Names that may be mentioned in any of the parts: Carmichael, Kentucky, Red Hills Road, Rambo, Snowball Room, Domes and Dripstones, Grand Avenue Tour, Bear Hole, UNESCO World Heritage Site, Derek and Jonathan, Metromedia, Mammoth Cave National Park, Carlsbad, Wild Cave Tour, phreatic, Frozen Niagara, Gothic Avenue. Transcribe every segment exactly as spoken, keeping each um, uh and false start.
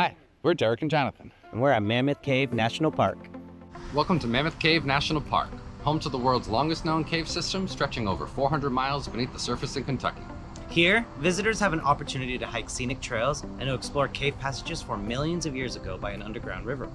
Hi, we're Derek and Jonathan. And we're at Mammoth Cave National Park. Welcome to Mammoth Cave National Park, home to the world's longest known cave system stretching over four hundred miles beneath the surface in Kentucky. Here, visitors have an opportunity to hike scenic trails and to explore cave passages formed millions of years ago by an underground river.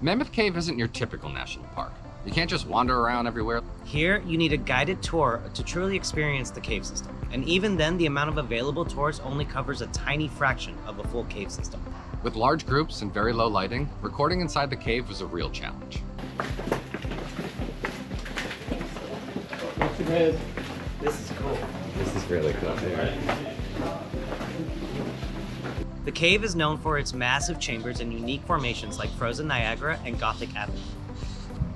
Mammoth Cave isn't your typical national park. You can't just wander around everywhere. Here, you need a guided tour to truly experience the cave system. And even then, the amount of available tours only covers a tiny fraction of a full cave system. With large groups and very low lighting, recording inside the cave was a real challenge. This is cool. This is really cool. The cave is known for its massive chambers and unique formations like Frozen Niagara and Gothic Avenue.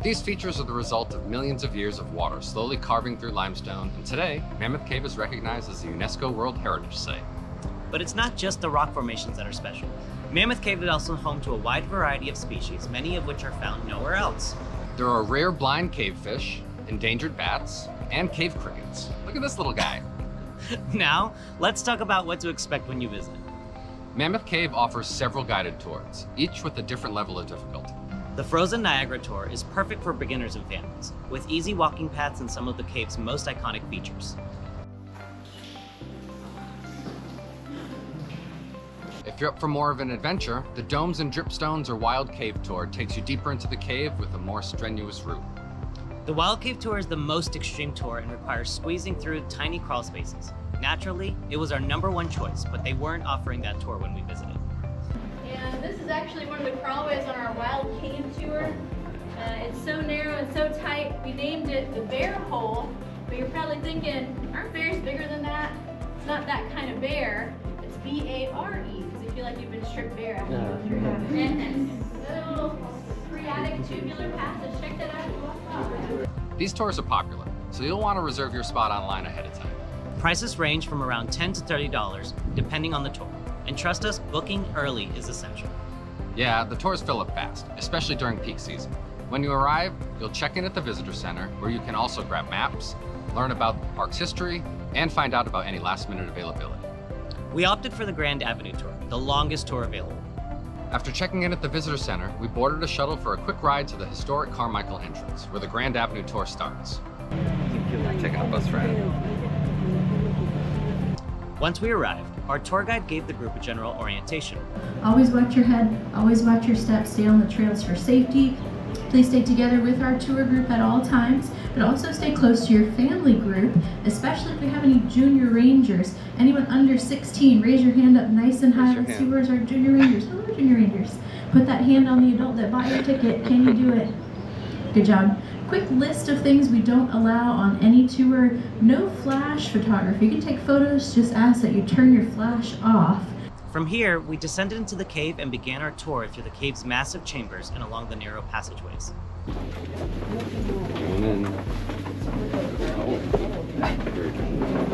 These features are the result of millions of years of water slowly carving through limestone, and today, Mammoth Cave is recognized as a UNESCO World Heritage Site. But it's not just the rock formations that are special. Mammoth Cave is also home to a wide variety of species, many of which are found nowhere else. There are rare blind cavefish, endangered bats, and cave crickets. Look at this little guy. Now, let's talk about what to expect when you visit. Mammoth Cave offers several guided tours, each with a different level of difficulty. The Frozen Niagara Tour is perfect for beginners and families, with easy walking paths and some of the cave's most iconic features. If you're up for more of an adventure, the Domes and Dripstones or Wild Cave Tour takes you deeper into the cave with a more strenuous route. The Wild Cave Tour is the most extreme tour and requires squeezing through tiny crawl spaces. Naturally, it was our number one choice, but they weren't offering that tour when we visited. And this is actually one of the crawlways on our Wild Cave Tour. Uh, it's so narrow and so tight, we named it the Bear Hole, but you're probably thinking, aren't bears bigger than that? It's not that kind of bear. It's B A R E, because you feel like you've been stripped bare after you go through it. So, phreatic tubular passage, check that out. These tours are popular, so you'll want to reserve your spot online ahead of time. Prices range from around ten dollars to thirty dollars, depending on the tour. And trust us, booking early is essential. Yeah, the tours fill up fast, especially during peak season. When you arrive, you'll check in at the visitor center, where you can also grab maps, learn about the park's history, and find out about any last-minute availability. We opted for the Grand Avenue Tour, the longest tour available. After checking in at the visitor center, we boarded a shuttle for a quick ride to the historic Carmichael entrance, where the Grand Avenue Tour starts. Taking a bus ride. Once we arrived, our tour guide gave the group a general orientation. Always watch your head, always watch your steps, stay on the trails for safety. Please stay together with our tour group at all times, but also stay close to your family group, especially if we have any junior rangers. Anyone under sixteen, raise your hand up nice and high. Let's see, where's our junior rangers? Hello, junior rangers. Put that hand on the adult that bought your ticket. Can you do it? Good job. Quick list of things we don't allow on any tour. No flash photography. You can take photos, just ask that you turn your flash off. From here, we descended into the cave and began our tour through the cave's massive chambers and along the narrow passageways. Oh,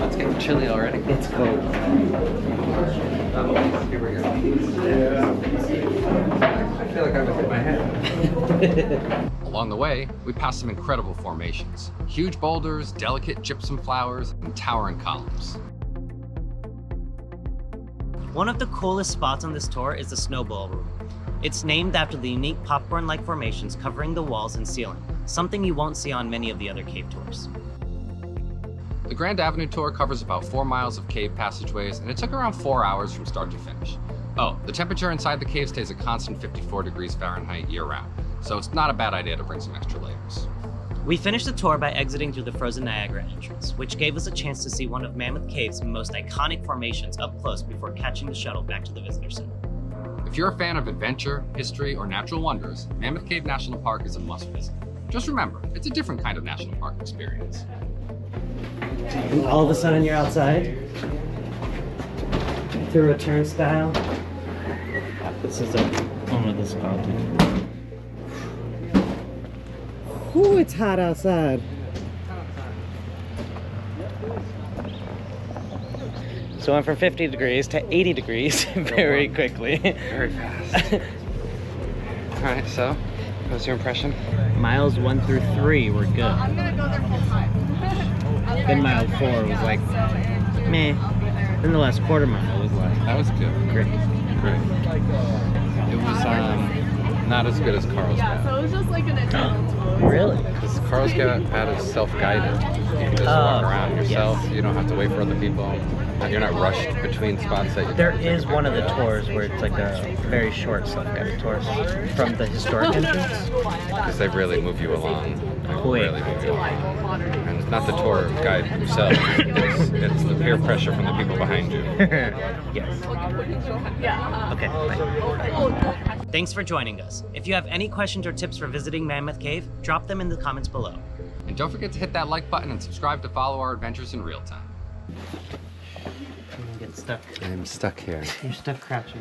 it's getting chilly already. It's cold. Oh, here we go. I feel like I was hit my head. Along the way, we passed some incredible formations. Huge boulders, delicate gypsum flowers, and towering columns. One of the coolest spots on this tour is the Snowball Room. It's named after the unique popcorn-like formations covering the walls and ceiling, something you won't see on many of the other cave tours. The Grand Avenue Tour covers about four miles of cave passageways, and it took around four hours from start to finish. Oh, the temperature inside the cave stays a constant fifty-four degrees Fahrenheit year-round, so it's not a bad idea to bring some extra layers. We finished the tour by exiting through the Frozen Niagara entrance, which gave us a chance to see one of Mammoth Cave's most iconic formations up close before catching the shuttle back to the visitor center. If you're a fan of adventure, history, or natural wonders, Mammoth Cave National Park is a must-visit. Just remember, it's a different kind of national park experience. And all of a sudden you're outside, through a turnstile. This is a one of this mountain. Ooh, it's hot outside. So it went from fifty degrees to eighty degrees very quickly. Very fast. All right, so what's your impression? Miles one through three were good. Uh, I'm gonna go there full time. Then mile four was like, meh. Then the last quarter mile was like, that was good. Great, great. Not as good as Carlsbad. Yeah, so it was just like an attendance tour. Really? Because Carlsbad is self-guided. You can just uh, walk around yourself. Yes. You don't have to wait for other people. You're not rushed between spots that you There is one of the tours where it's like a very short self-guided tour from the historic entrance. Because they really move you along. They really move you along. And it's not the tour guide himself. it's, it's the peer pressure from the people behind you. Yes. Okay, bye. Thanks for joining us. If you have any questions or tips for visiting Mammoth Cave, drop them in the comments below. And don't forget to hit that like button and subscribe to follow our adventures in real time. I'm getting stuck. I'm stuck here. You're stuck crouching.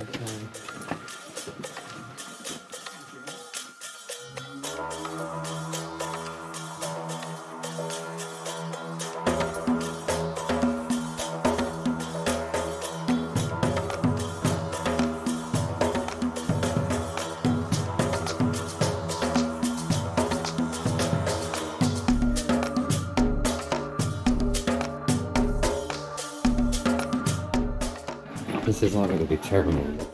This is not going to be terminated.